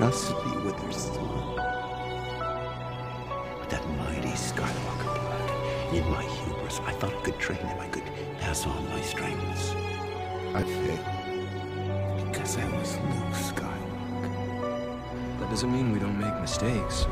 entrusted me with their story. With that mighty Skywalker blood, in my hubris, I thought I could train him, I could pass on my strengths. I failed, because I was Luke Skywalker. That doesn't mean we don't make mistakes.